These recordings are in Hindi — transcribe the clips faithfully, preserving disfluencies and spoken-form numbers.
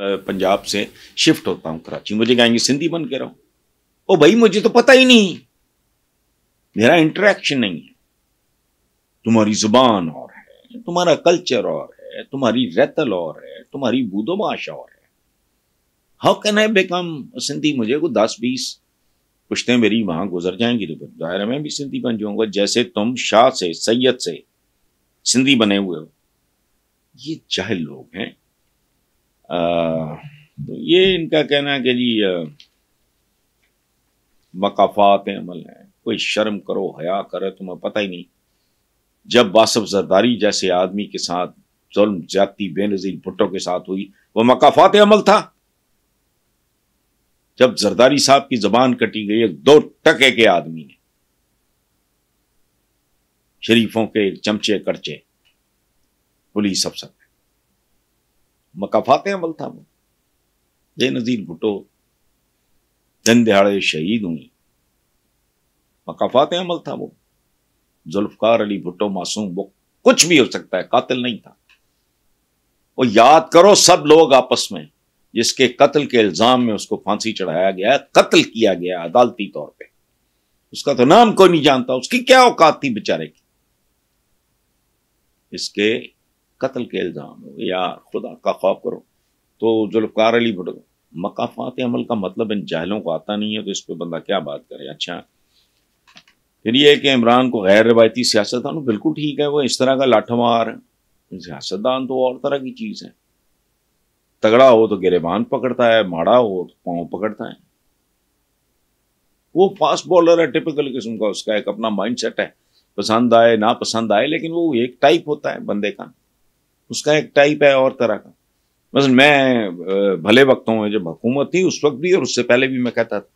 पंजाब से शिफ्ट होता हूँ कराची, मुझे कहेंगे सिंधी बन के रहो। ओ भाई मुझे तो पता ही नहीं, मेरा इंटरेक्शन नहीं है। तुम्हारी जुबान और है, तुम्हारा कल्चर और है, तुम्हारी रैतल और है, तुम्हारी बूदोबाश और है। How can I become Sindhi? मुझे को दस बीस पुश्तें मेरी वहां गुजर जाएंगी तो जाहिर है मैं भी सिंधी बन जाऊंगा, जैसे तुम शाह से सैयद से सिंधी बने हुए हो। ये जाहिल लोग हैं। आ, तो ये इनका कहना कि जी मकाफात अमल है, कोई शर्म करो हया करो, तुम्हें पता ही नहीं। जब आसिफ जरदारी जैसे आदमी के साथ जुल्म ज्यादती बेनज़ीर भुट्टो के साथ हुई, वह मकाफात अमल था। जब जरदारी साहब की जबान कटी गई, एक दो टके के आदमी ने, शरीफों के चमचे करचे पुलिस अफसर, मकाफात अमल था। वो बेनज़ीर भुट्टो दिन दहाड़े शहीद हुई, मकाफात अमल था। वो जुल्फकार अली भुट्टो मासूम, वो कुछ भी हो सकता है, कातिल नहीं था। और याद करो सब लोग आपस में, जिसके कत्ल के इल्जाम में उसको फांसी चढ़ाया गया, कत्ल किया गया अदालती तौर पे, उसका तो नाम कोई नहीं जानता, उसकी क्या औकात थी बेचारे की। इसके कत्ल के इल्जाम हो, यार खुदा का खौफ करो। तो जुल्फकार अली भुट्टो, मकाफात अमल का मतलब इन जाहिलों को आता नहीं है, तो इस पर बंदा क्या बात करे। अच्छा फिर ये कि इमरान को गैर रिवायती सियासतदान, बिल्कुल ठीक है, वो इस तरह का लाठमार सियासतदान तो और तरह की चीज़ है। तगड़ा हो तो गिरेबान पकड़ता है, माड़ा हो तो पाँव पकड़ता है। वो फास्ट बॉलर है टिपिकल किस्म का, उसका एक अपना माइंड सेट है, पसंद आए ना पसंद आए, लेकिन वो एक टाइप होता है बंदे का, उसका एक टाइप है और तरह का। बस मैं भले वक्तों में जब हुकूमत थी उस वक्त भी और उससे पहले भी मैं कहता था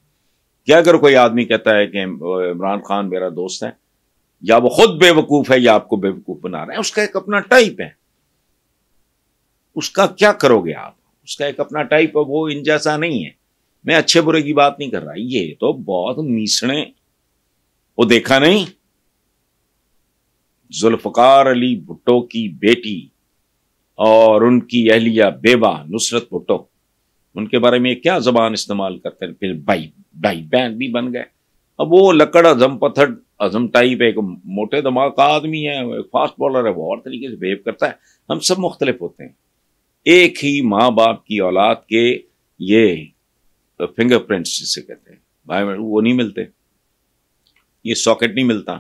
कि अगर कोई आदमी कहता है कि इमरान खान मेरा दोस्त है, या वो खुद बेवकूफ़ है या आपको बेवकूफ़ बना रहा है, उसका एक अपना टाइप है, उसका क्या करोगे आप, उसका एक अपना टाइप है, वो इन जैसा नहीं है। मैं अच्छे बुरे की बात नहीं कर रहा, ये तो बहुत मिसड़े, वो देखा नहीं जुल्फकार अली भुट्टो की बेटी और उनकी अहलिया बेबा नुसरत भुट्टो, उनके बारे में क्या जबान इस्तेमाल करते हैं। फिर भाई भाई बहन भी बन गए। अब वो लकड़ अजम पत्थर अजम टाइप एक मोटे दिमाग का आदमी है, फास्ट बॉलर है, वो और तरीके से बिहेव करता है। हम सब मुख्तलिफ होते हैं, एक ही माँ बाप की औलाद के ये फिंगरप्रिंट्स जिसे कहते हैं भाई, वो नहीं मिलते, ये सॉकेट नहीं मिलता।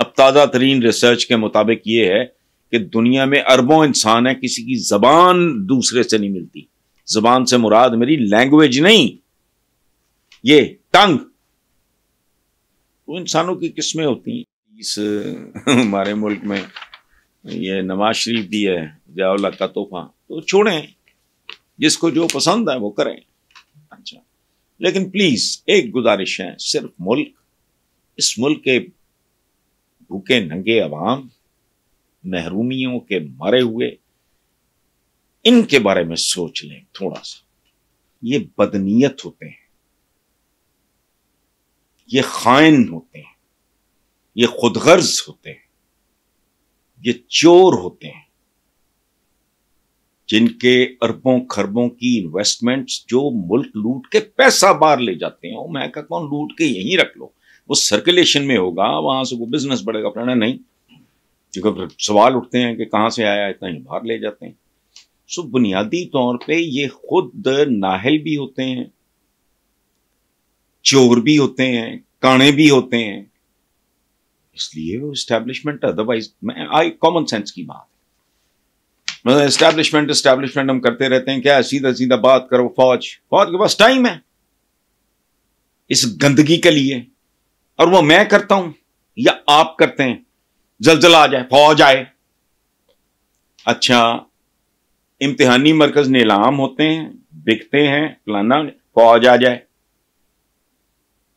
अब ताज़ा तरीन रिसर्च के मुताबिक ये है कि दुनिया में अरबों इंसान है, किसी की जबान दूसरे से नहीं मिलती। जबान से मुराद मेरी लैंग्वेज नहीं, ये टंग। तो इंसानों की किस्में होती हैं इस हमारे मुल्क में। ये नवाज शरीफ भी है, जियाउल्लाह का तोहफा, तो छोड़ें, जिसको जो पसंद है वो करें। अच्छा लेकिन प्लीज एक गुजारिश है, सिर्फ मुल्क, इस मुल्क के भूखे नंगे अवाम, महरूमियों के मारे हुए, इनके बारे में सोच लें थोड़ा सा। ये बदनीयत होते हैं, ये खाइन होते हैं, ये खुदगर्ज होते हैं, ये चोर होते हैं, जिनके अरबों खरबों की इन्वेस्टमेंट्स जो मुल्क लूट के पैसा बाहर ले जाते हैं। मैं कहता हूं लूट के यहीं रख लो, वो सर्कुलेशन में होगा, वहां से वो बिजनेस बढ़ेगा। अपना नहीं, क्योंकि सवाल उठते हैं कि कहाँ से आया इतना, ही बाहर ले जाते हैं। सो बुनियादी तौर पे ये खुद नाहल भी होते हैं, चोर भी होते हैं, काणे भी होते हैं, इसलिए वो इस्टेब्लिशमेंट। अदरवाइज मैं आई कॉमन सेंस की बात है, मतलब इस्टेब्लिशमेंट इस्टेब्लिशमेंट हम करते रहते हैं, क्या सीधा सीधा बात करो। फौज फौज के पास टाइम है इस गंदगी के लिए, और वो मैं करता हूं या आप करते हैं। जलजला आ जाए, फौज आए। अच्छा इम्तिहानी मरकज नीलाम होते हैं, बिकते हैं, फलाना, फौज आ जाए।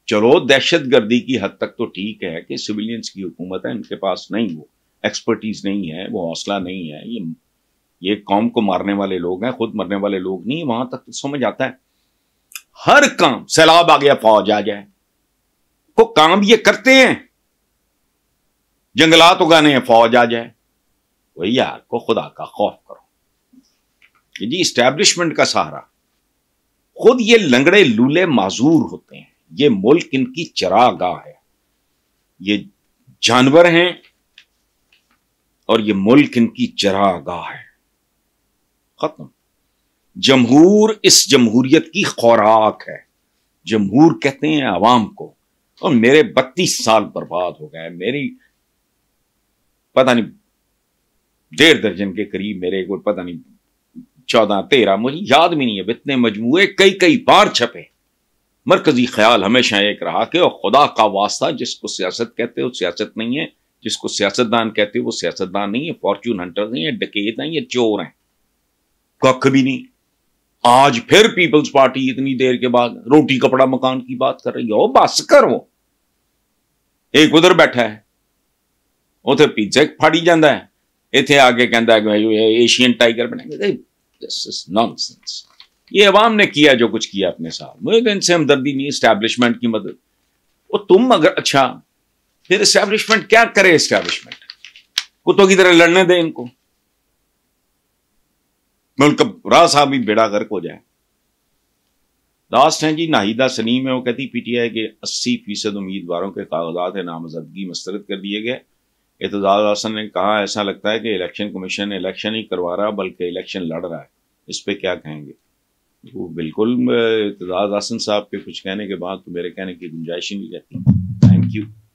चलो दहशतगर्दी की हद तक तो ठीक है कि सिविलियंस की हुकूमत है, इनके पास नहीं वो एक्सपर्टीज नहीं है, वो हौसला नहीं है, ये ये कौम को मारने वाले लोग हैं, खुद मरने वाले लोग नहीं, वहां तक तो समझ आता है। हर काम, सैलाब आ गया फौज आ जाए, को काम ये करते हैं। जंगलात उगाने हैं, फौज आ जाए। वही यार को खुदा का खौफ करो। जी इस्टेब्लिशमेंट का सहारा। खुद ये लंगड़े लूले माजूर होते हैं, ये मुल्क इनकी चरागाह है, ये जानवर हैं और ये मुल्क इनकी चरागाह है। खत्म। जमहूर इस जमहूरियत की खुराक है। जमहूर कहते हैं आवाम को। और मेरे बत्तीस साल बर्बाद हो गए, मेरी पता नहीं डेढ़ दर्जन के करीब, मेरे को पता नहीं चौदह तेरह, मुझे याद भी नहीं है, इतने मजमुए कई कई बार छपे। मरकजी ख्याल हमेशा एक रहा कि और खुदा का वास्ता, जिसको सियासत कहते हो सियासत नहीं है, जिसको सियासतदान कहते हो वो सियासतदान नहीं है, फॉर्चून हंटर नहीं है, डकैत हैं, ये चोर हैं, कख भी नहीं। आज फिर पीपल्स पार्टी इतनी देर के बाद रोटी कपड़ा मकान की बात कर रही हो। बस करो, एक उधर बैठा है उधर पिज्जा फाड़ी जाता है, इतने आके कहता है एशियन टाइगर बनाएंगे। This is nonsense. ये अवाम ने किया जो कुछ किया अपने साथ। मुझे तो इनसे हमदर्दी नहीं, इस्टेब्लिशमेंट की मदद। और तुम अगर अच्छा फिर इस्टेब्लिशमेंट क्या करे, इस्टेब्लिशमेंट कुत्तों की तरह लड़ने दे इनको, मुल्क राह साहब भी बेड़ा गर्क हो जाए। लास्ट हैं जी नाहिदा सनीम है, वो कहती पीटीआई के अस्सी फीसद उम्मीदवारों के कागजात नामजदगी मुस्तरद कर दिए गए। एतज़ाज़ अहसन ने कहा ऐसा लगता है कि इलेक्शन कमीशन इलेक्शन ही करवा रहा बल्कि इलेक्शन लड़ रहा है। इस पे क्या कहेंगे? वो बिल्कुल एतज़ाज़ अहसन साहब के कुछ कहने के बाद तो मेरे कहने की गुंजाइश ही नहीं रहती। Thank you.